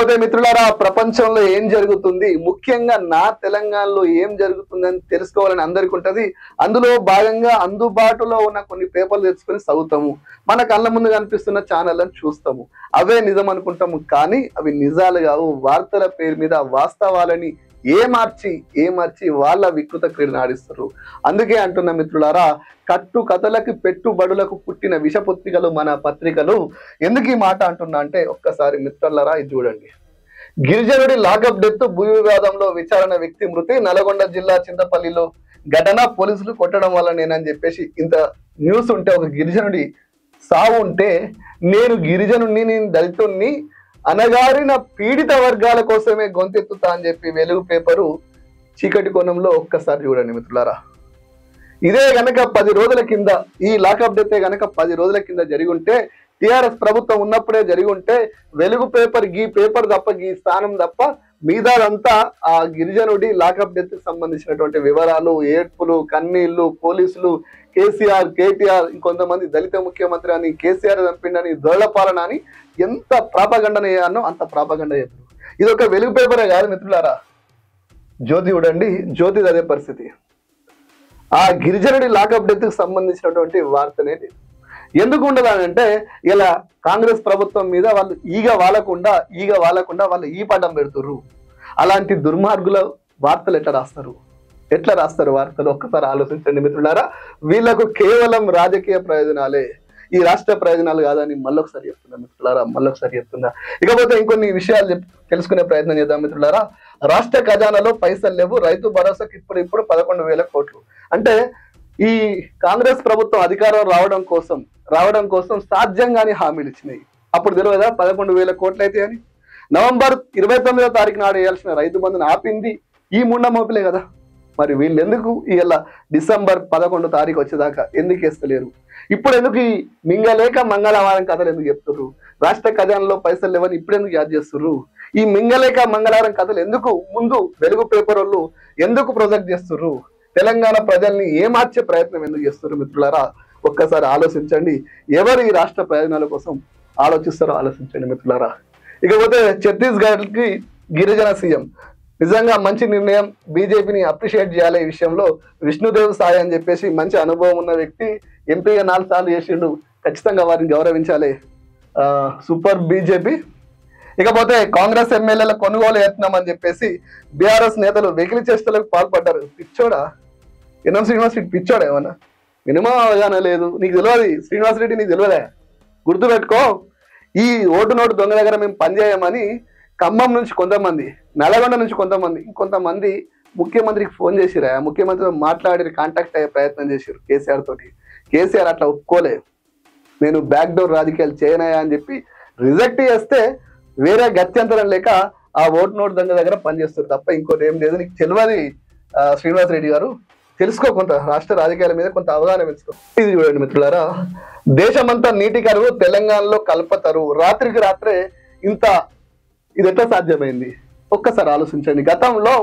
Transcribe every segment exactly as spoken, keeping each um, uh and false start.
కాకపోతే మిత్రులారా ప్రపంచంలో ఏం జరుగుతుంది ముఖ్యంగా నా తెలంగాణలో ఏం జరుగుతుందని తెలుసుకోవాలని అందరికీ ఉంటది. అందులో భాగంగా అందుబాటులో ఉన్న కొన్ని పేపర్లు తెచ్చుకొని చదువుతాము, మన కళ్ళ ముందు కనిపిస్తున్న ఛానళ్ళను చూస్తాము, అవే నిజం అనుకుంటాము. కానీ అవి నిజాలు కావు. వార్తల పేరు మీద వాస్తవాలని ఏ మార్చి ఏ మార్చి వాళ్ళ వికృత క్రీడను ఆడిస్తారు. అందుకే అంటున్న మిత్రులారా, కట్టు కథలకు పెట్టుబడులకు పుట్టిన విషపత్రికలు మన పత్రికలు. ఎందుకు ఈ మాట అంటున్నా అంటే ఒక్కసారి మిత్రులారా ఇది చూడండి. గిరిజనుడి లాకప్ డెత్, భూ వివాదంలో విచారణ వ్యక్తి మృతి, నల్గొండ జిల్లా చింతపల్లిలో ఘటన, పోలీసులు కొట్టడం వల్ల నేనని చెప్పేసి ఇంత న్యూస్ ఉంటే, ఒక గిరిజనుడి సావు ఉంటే, నేను గిరిజనుడిని, నేను దళితుణ్ణి, అనగారిన పీడిత వర్గాల కోసమే గొంతెత్తుతా అని చెప్పి వెలుగు పేపరు చీకటి కోణంలో ఒక్కసారి చూడండి మిత్రులారా. ఇదే గనక పది రోజుల కింద, ఈ లాకప్ డెత్ గనక పది రోజుల కింద జరిగి ఉంటే, టీఆర్ఎస్ ప్రభుత్వం ఉన్నప్పుడే జరిగి ఉంటే, వెలుగు పేపర్ గీ పేపర్ తప్ప గీ స్థానం తప్ప మీదంతా ఆ గిరిజనుడి లాకప్ డెత్ సంబంధించినటువంటి వివరాలు, ఏడ్పులు, కన్నీళ్లు, పోలీసులు, కేసీఆర్, కేటీఆర్, ఇంకొంతమంది దళిత ముఖ్యమంత్రి అని, కేసీఆర్ చంపిండని, దొరల పాలన అని ఎంత ప్రాపగండన చేయాలనో అంత ప్రాపగండ చేస్తారు. ఇది ఒక వెలుగు పేపరే కాదు మిత్రులారా. జ్యోతి చూడండి, జ్యోతి అదే పరిస్థితి. ఆ గిరిజనుడి లాకప్ డెత్కి సంబంధించినటువంటి వార్తనే లేదు. ఎందుకు ఉండదానంటే ఇలా కాంగ్రెస్ ప్రభుత్వం మీద వాళ్ళు ఈగ వాలకుండా ఈగ వాలకుండా వాళ్ళు ఈ పటం పెడుతుర్రు. అలాంటి దుర్మార్గుల వార్తలు ఎట్లా రాస్తారు ఎట్లా రాస్తారు వార్తలు ఒక్కసారి ఆలోచించండి మిత్రులారా. వీళ్ళకు కేవలం రాజకీయ ప్రయోజనాలే, ఈ రాష్ట్ర ప్రయోజనాలు కాదని మళ్ళొకసారి చెప్తున్నా మిత్రులారా, మళ్ళొకసారి చెప్తున్నా. ఇకపోతే ఇంకొన్ని విషయాలు చెప్ తెలుసుకునే ప్రయత్నం చేద్దాం మిత్రులారా. రాష్ట్ర ఖజానాలో పైసలు లేవు, రైతు భరోసాకి ఇప్పుడు ఇప్పుడు పదకొండు వేల కోట్లు అంటే ఈ కాంగ్రెస్ ప్రభుత్వం అధికారం రావడం కోసం రావడం కోసం సాధ్యంగానే హామీలు ఇచ్చినాయి. అప్పుడు తెలియదా పదకొండు వేల కోట్లు అయితే అని? నవంబర్ ఇరవై తొమ్మిదో తారీఖు నాడు వేయాల్సిన రైతు బంధుని ఆపింది ఈ ముండ మోపులే కదా. మరి వీళ్ళు ఎందుకు ఇలా డిసెంబర్ పదకొండో తారీఖు వచ్చేదాకా ఎందుకు వేస్తలేరు? ఇప్పుడు ఎందుకు ఈ మింగలేక మంగళవారం కథలు ఎందుకు చెప్తున్నారు? రాష్ట్ర ఖజానాలో పైసలు లేవని ఇప్పుడు ఎందుకు యాద్ చేస్తున్నారు? ఈ మింగలేక మంగళవారం కథలు ఎందుకు ముందు వెలుగు పేపర్ వాళ్ళు ఎందుకు ప్రొజెక్ట్ చేస్తున్నారు? తెలంగాణ ప్రజల్ని ఏమార్చే ప్రయత్నం ఎందుకు చేస్తున్నారు మిత్రులారా? ఒక్కసారి ఆలోచించండి. ఎవరు ఈ రాష్ట్ర ప్రయోజనాల కోసం ఆలోచిస్తారో ఆలోచించండి మిత్రులారా. ఇకపోతే ఛత్తీస్గఢ్కి గిరిజన సీఎం, నిజంగా మంచి నిర్ణయం, బీజేపీని అప్రిషియేట్ చేయాలి ఈ విషయంలో. విష్ణుదేవ్ సాయి అని చెప్పేసి మంచి అనుభవం ఉన్న వ్యక్తి, ఎంపీగా నాలుగు సార్లు చేసిండు, ఖచ్చితంగా వారిని గౌరవించాలి. Super BJP. ఇకపోతే కాంగ్రెస్ ఎమ్మెల్యేల కొనుగోలు యత్నం అని చెప్పేసి బీఆర్ఎస్ నేతలు వెకిలి చేష్టలకు పాల్పడ్డారు. పిచ్చోడా ఎన్ఎం శ్రీనివాసరెడ్డి, పిచ్చోడా ఏమన్నా? మినిమం అవగాహన లేదు, నీకు తెలియదు శ్రీనివాసరెడ్డి, నీకు తెలియదా? గుర్తుపెట్టుకో, ఈ ఓటు నోటు దొంగ దగ్గర మేము పనిచేయమని ఖమ్మం నుంచి కొంతమంది, నల్గొండ నుంచి కొంతమంది, ఇంకొంతమంది ముఖ్యమంత్రికి ఫోన్ చేసిరా, ముఖ్యమంత్రితో మాట్లాడి కాంటాక్ట్ అయ్యే ప్రయత్నం చేశారు కేసీఆర్ తోటి. కేసీఆర్ అట్లా ఒప్పుకోలే, నేను బ్యాక్డోర్ రాజకీయాలు చేయనాయా అని చెప్పి రిజెక్ట్ చేస్తే వేరే గత్యంతరం లేక ఆ ఓటు నోటు దగ్గర దగ్గర పనిచేస్తారు తప్ప ఇంకోటి ఏం లేదు. నీకు తెలియదు శ్రీనివాస్ రెడ్డి గారు, తెలుసుకో కొంత రాష్ట్ర రాజకీయాల మీద కొంత అవగాహన పెంచుకో. ఇది చూడండి మిత్రులారా, దేశమంతా నీటి కరువు, తెలంగాణలో కల్పతరు, రాత్రికి రాత్రే ఇంత ఇది ఎట్లా సాధ్యమైంది ఒక్కసారి ఆలోచించండి. గతంలో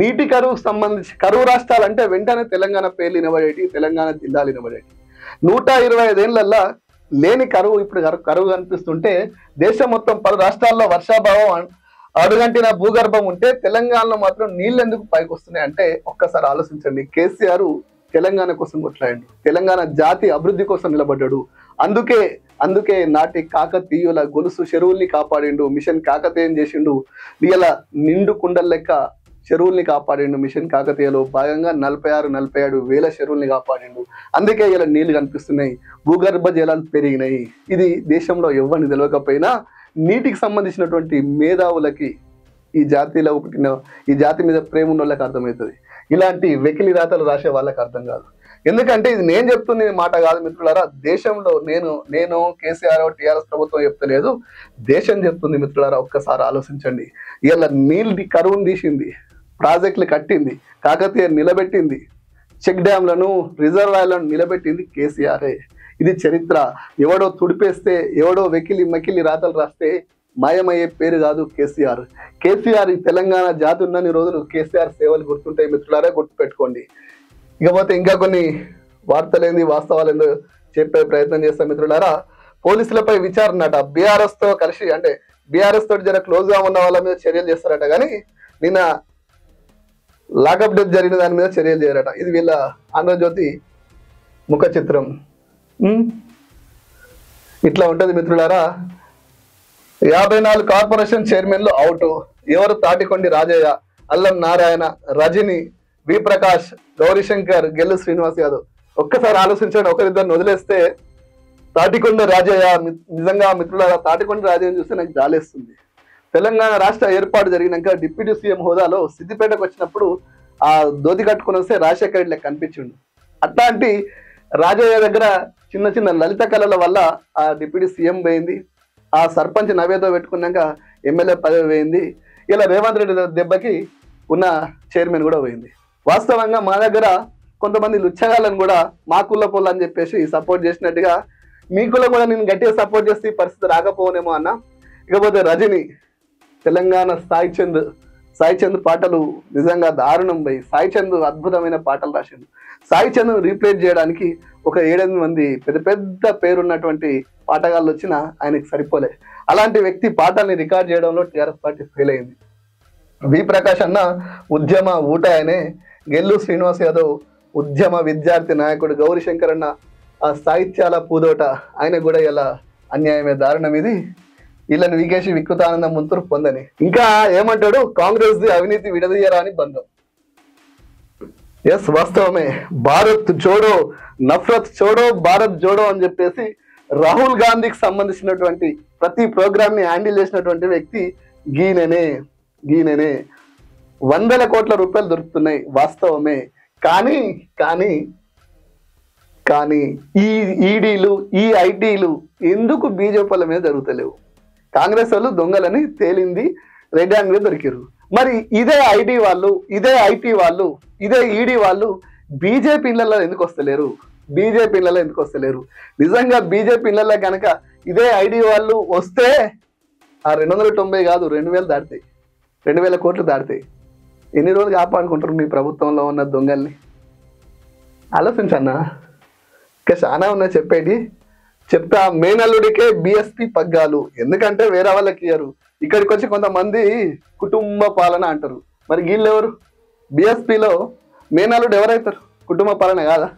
నీటి కరువుకు సంబంధించి కరువు రాష్ట్రాలు అంటే వెంటనే తెలంగాణ పేర్లు వినబడేటి, తెలంగాణ జిల్లాలు వినబడేటి. నూట ఇరవై ఐదేళ్లల్లా లేని కరువు ఇప్పుడు కరువు కనిపిస్తుంటే, దేశం మొత్తం పలు రాష్ట్రాల్లో వర్షాభావం అడుగంటిన భూగర్భం ఉంటే, తెలంగాణలో మాత్రం నీళ్ళు ఎందుకు పైకి వస్తున్నాయి అంటే ఒక్కసారి ఆలోచించండి. కేసీఆర్ తెలంగాణ కోసం కొట్లాడాడు, తెలంగాణ జాతి అభివృద్ధి కోసం నిలబడ్డాడు. అందుకే అందుకే నాటి కాకతీయుల గొలుసు చెరువుల్ని కాపాడిండు, మిషన్ కాకతీయం చేసిండు. ఇలా నిండు కుండల లెక్క చెరువుల్ని కాపాడిండు. మిషన్ కాకతీయలో భాగంగా నలభై ఆరు నలభై ఏడు వేల చెరువుల్ని కాపాడిండు. అందుకే ఇలా నీళ్లు కనిపిస్తున్నాయి, భూగర్భ జలాలు పెరిగినాయి. ఇది దేశంలో ఎవరిని తెలియకపోయినా నీటికి సంబంధించినటువంటి మేధావులకి, ఈ జాతిలో పుట్టిన ఈ జాతి మీద ప్రేమ ఉన్న వాళ్ళకి అర్థమవుతుంది, ఇలాంటి వెకిలి రాతలు రాసే వాళ్ళకి అర్థం కాదు. ఎందుకంటే ఇది నేను చెప్తున్న మాట కాదు మిత్రులారా. దేశంలో నేను నేను కేసీఆర్ టీఆర్ఎస్ ప్రభుత్వం చెప్తలేదు, దేశం చెప్తుంది మిత్రులారా. ఒక్కసారి ఆలోచించండి. ఇలా నీళ్ళు కరువును తీసింది, ప్రాజెక్టులు కట్టింది, కాకతీయ నిలబెట్టింది, చెక్ డ్యాంలను రిజర్వాయర్లను నిలబెట్టింది కేసీఆరే. ఇది చరిత్ర. ఎవడో తుడిపేస్తే, ఎవడో వెకిలి మకిలి రాతలు రాస్తే మాయమయ్యే పేరు కాదు కేసీఆర్. కేసీఆర్ తెలంగాణ జాతి ఉన్నన్ని రోజులు కేసీఆర్ సేవలు గుర్తుంటాయి మిత్రులారా, గుర్తుపెట్టుకోండి. ఇకపోతే ఇంకా కొన్ని వార్తలేంది వాస్తవాలేందో చెప్పే ప్రయత్నం చేస్తాం మిత్రులారా. పోలీసులపై విచారణ అట, బీఆర్ఎస్తో కలిసి అంటే బీఆర్ఎస్ తోటి జర క్లోజ్ గా ఉన్న వాళ్ళ మీద చర్యలు చేస్తారట, కానీ నిన్న లాకప్ డెత్ జరిగిన దాని మీద చర్యలు చేయరట. ఇది వీళ్ళ ఆంధ్రజ్యోతి ముఖ చిత్రం. ఇట్లా ఉంటుంది మిత్రులారా. యాభై నాలుగు కార్పొరేషన్ చైర్మన్లు అవుట్. ఎవరు? తాటికొండి రాజయ్య, అల్లం నారాయణ, రజని, వి ప్రకాష్, గౌరీశంకర్, గెల్లు శ్రీనివాస్ యాదవ్. ఒక్కసారి ఆలోచించండి, ఒకరిద్దరిని వదిలేస్తే తాటికొండ రాజయ్య. నిజంగా మిత్రులారా, తాటికొండ రాజయ్యని చూస్తే నాకు జాలేస్తుంది. తెలంగాణ రాష్ట్ర ఏర్పాటు జరిగినాక డిప్యూటీ సీఎం హోదాలో సిద్దిపేటకు వచ్చినప్పుడు ఆ దోతి కట్టుకుని వస్తే రాజశేఖర్ రెడ్డి కనిపించిండు. అట్లాంటి రాజయ్య దగ్గర చిన్న చిన్న లలిత కళల వల్ల ఆ డిప్యూటీ సీఎం పోయింది, ఆ సర్పంచ్ నవేదో పెట్టుకున్నాక ఎమ్మెల్యే పదవి పోయింది, ఇలా రేవంత్ రెడ్డి దెబ్బకి ఉన్న చైర్మన్ కూడా పోయింది. వాస్తవంగా మా దగ్గర కొంతమంది లుచ్చగాళ్ళని కూడా మా కుల పోలు అని చెప్పేసి సపోర్ట్ చేసినట్టుగా మీకులో కూడా నేను గట్టిగా సపోర్ట్ చేస్తే ఈ పరిస్థితి రాకపోనేమో అన్న. ఇకపోతే రజని, తెలంగాణ సాయి చంద్, సాయి చంద్ పాటలు నిజంగా దారుణం. పోయి సాయి చంద్ అద్భుతమైన పాటలు రాసిండు. సాయి చంద్ను రీప్లేస్ చేయడానికి ఒక ఏడెనిమిది మంది పెద్ద పెద్ద పేరున్నటువంటి పాటగాళ్ళు వచ్చినా ఆయనకి సరిపోలే. అలాంటి వ్యక్తి పాటల్ని రికార్డ్ చేయడంలో టీఆర్ఎస్ పార్టీ ఫెయిల్ అయింది. వి ప్రకాష్ అన్న ఉద్యమ ఊట ఆయనే, గెల్లు శ్రీనివాస్ యాదవ్ ఉద్యమ విద్యార్థి నాయకుడు, గౌరీశంకర్ అన్న సాహిత్యాల పూదోట, ఆయన కూడా ఇలా అన్యాయమే, దారుణం ఇది. వీళ్ళని వీకేసి వికృతానంద ముంతురు పొందని ఇంకా ఏమంటాడు, కాంగ్రెస్ది అవినీతి విడదీయరా అని బంధం. ఎస్, వాస్తవమే. భారత్ జోడో, నఫరత్ చోడో, భారత్ జోడో అని చెప్పేసి రాహుల్ గాంధీకి సంబంధించినటువంటి ప్రతి ప్రోగ్రామ్ని హ్యాండిల్ చేసినటువంటి వ్యక్తి గీననే గీననే వందల కోట్ల రూపాయలు దొరుకుతున్నాయి, వాస్తవమే. కానీ కానీ కానీ ఈ ఈడీలు, ఈ ఐటీలు ఎందుకు బీజేపీ వాళ్ళ మీద జరుగుతలేవు? కాంగ్రెస్ వాళ్ళు దొంగలని తేలింది, రెడ్ హ్యాండ్ మీద దొరికారు. మరి ఇదే ఐటీ వాళ్ళు, ఇదే ఐటీ వాళ్ళు, ఇదే ఈడీ వాళ్ళు బీజేపీ ఇళ్లలో ఎందుకు వస్తలేరు? బీజేపీ ఇళ్లలో ఎందుకు వస్తలేరు? నిజంగా బీజేపీ ఇళ్లలో కనుక ఇదే ఐటీ వాళ్ళు వస్తే ఆ రెండు వందల తొంభై కాదు రెండు వేలు దాటుతాయి, రెండు వేల కోట్లు దాటుతాయి. ఎన్ని రోజులు కాపాడుకుంటారు మీ ప్రభుత్వంలో ఉన్న దొంగల్ని? ఆలోచించన్నా. ఇంకా చాలా ఉన్నాయి చెప్పేటి. చెప్తా, మేనల్లుడికే బిఎస్పీ పగ్గాలు, ఎందుకంటే వేరే వాళ్ళకి ఇయ్యరు. ఇక్కడికి వచ్చి కొంతమంది కుటుంబ పాలన అంటారు. మరి వీళ్ళు ఎవరు? బిఎస్పీలో మేనల్లుడు ఎవరైతారు? కుటుంబ పాలన కాదా?